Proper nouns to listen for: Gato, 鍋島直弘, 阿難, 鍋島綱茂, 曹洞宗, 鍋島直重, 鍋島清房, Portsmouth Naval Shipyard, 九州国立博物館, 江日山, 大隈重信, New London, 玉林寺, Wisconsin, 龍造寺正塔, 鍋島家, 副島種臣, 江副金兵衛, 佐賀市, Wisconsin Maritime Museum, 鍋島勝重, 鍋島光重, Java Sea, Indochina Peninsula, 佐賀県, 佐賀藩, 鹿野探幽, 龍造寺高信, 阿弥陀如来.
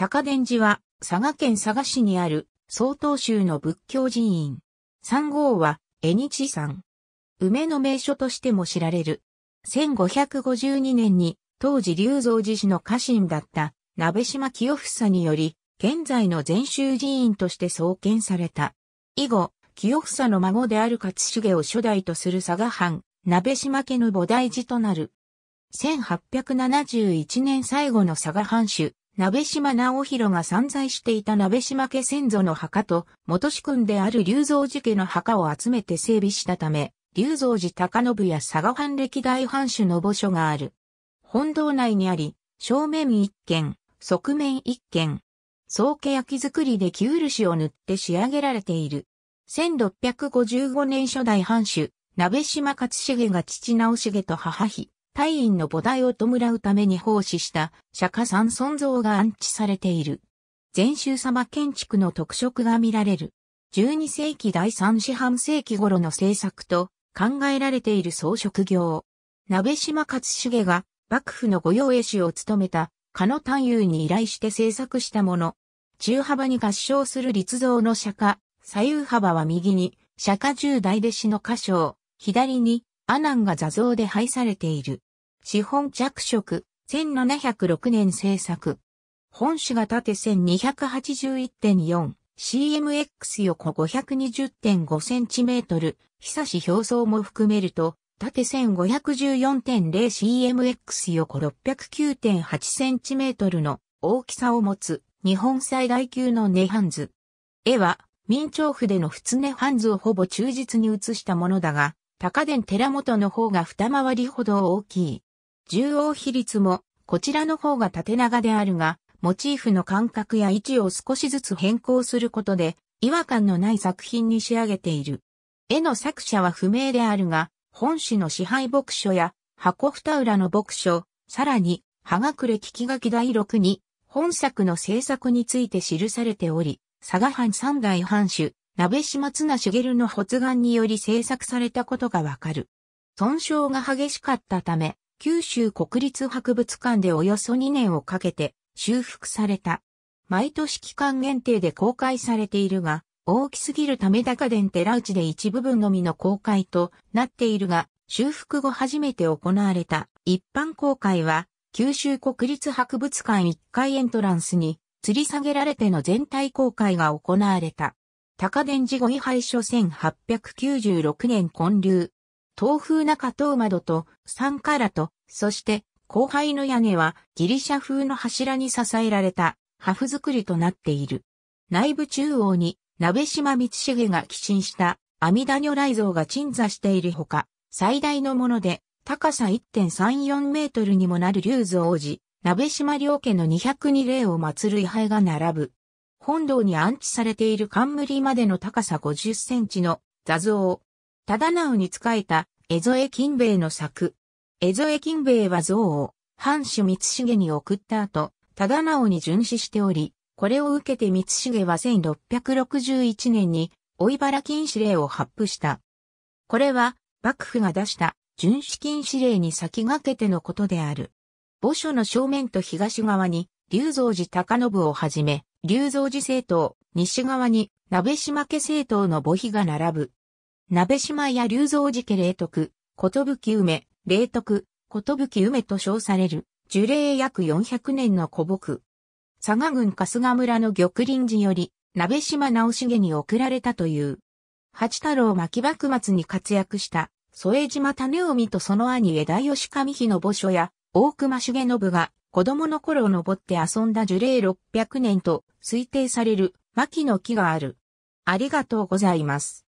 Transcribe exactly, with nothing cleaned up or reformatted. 高田寺は佐賀県佐賀市にある曹洞宗の仏教寺院。山号は江日山。梅の名所としても知られる。せんごひゃくごじゅうにねんに当時龍造寺市の家臣だった鍋島清房により現在の禅宗寺院として創建された。以後、清房の孫である勝重を初代とする佐賀藩、鍋島家の菩提寺となる。せんはっぴゃくななじゅういちねん最後の佐賀藩主、鍋島直弘が散在していた鍋島家先祖の墓と、元子君である龍造寺家の墓を集めて整備したため、龍造寺高信や佐賀藩歴代藩主の墓所がある。本堂内にあり、正面一間、側面一間、宗家焼作りで生漆を塗って仕上げられている。せんろっぴゃくごじゅうごねん初代藩主、鍋島勝重が父直重と母比、大院の菩提を弔うために奉仕した釈迦三尊像が安置されている。禅宗様建築の特色が見られる。じゅうにせいきだいさんしはんせいき頃の制作と考えられている装飾業。鍋島勝重が幕府の御用絵師を務めた鹿野探幽に依頼して制作したもの。中幅に合掌する立像の釈迦、左右幅は右に釈迦十大弟子の歌唱、左に阿南が座像で配されている。紙本着色、せんななひゃくろくねん制作。本紙が縦 せんにひゃくはちじゅういってんよん、シーエムエックス 横 ごひゃくにじゅってんごセンチメートル、久し表層も含めると、縦 せんごひゃくじゅうよんてんぜろシーエムエックス 横 ろっぴゃくきゅうてんはちセンチメートルの大きさを持つ、日本最大級の涅槃図。絵は、明朝府での仏涅槃図をほぼ忠実に写したものだが、高田寺本の方が二回りほど大きい。中央比率もこちらの方が縦長であるが、モチーフの間隔や位置を少しずつ変更することで違和感のない作品に仕上げている。絵の作者は不明であるが、本紙の支配牧書や箱二裏の牧書、さらに葉隠れ聞き書きだいろくに本作の制作について記されており、佐賀藩三代藩主、鍋島綱茂の発願により制作されたことがわかる。損傷が激しかったため、九州国立博物館でおよそにねんをかけて修復された。毎年期間限定で公開されているが、大きすぎるため高田寺内で一部分のみの公開となっているが、修復後初めて行われた一般公開は、九州国立博物館いっかいエントランスに吊り下げられての全体公開が行われた。高田寺御位牌所せんはっぴゃくきゅうじゅうろくねん建立。東風中東窓と三カラと、そして後牌の屋根はギリシャ風の柱に支えられた破風造りとなっている。内部中央に鍋島光重が寄進した阿弥陀如来像が鎮座しているほか、最大のもので高さ いってんさんよんメートルにもなる龍造寺、鍋島両家のにひゃくにれいを祀る位牌が並ぶ。本堂に安置されている冠までの高さごじゅっセンチの座像。忠直に仕えた江副金兵衛の作。江副金兵衛は像を藩主光重に送った後、忠直に殉死しており、これを受けて光重はせんろっぴゃくろくじゅういちねんに追払禁止令を発布した。これは幕府が出した殉死禁止令に先駆けてのことである。墓所の正面と東側に龍造寺高信をはじめ、龍造寺正塔、西側に鍋島家正塔の墓碑が並ぶ。鍋島や龍造寺家霊徳、寿梅、霊徳、寿梅と称される、樹齢約よんひゃくねんの古木。佐賀郡春日村の玉林寺より、鍋島直重に贈られたという。八太郎巻幕末に活躍した、副島種臣とその兄枝吉上比の墓所や、大隈重信が、子供の頃登って遊んだ樹齢ろっぴゃくねんと推定される牧の木がある。ありがとうございます。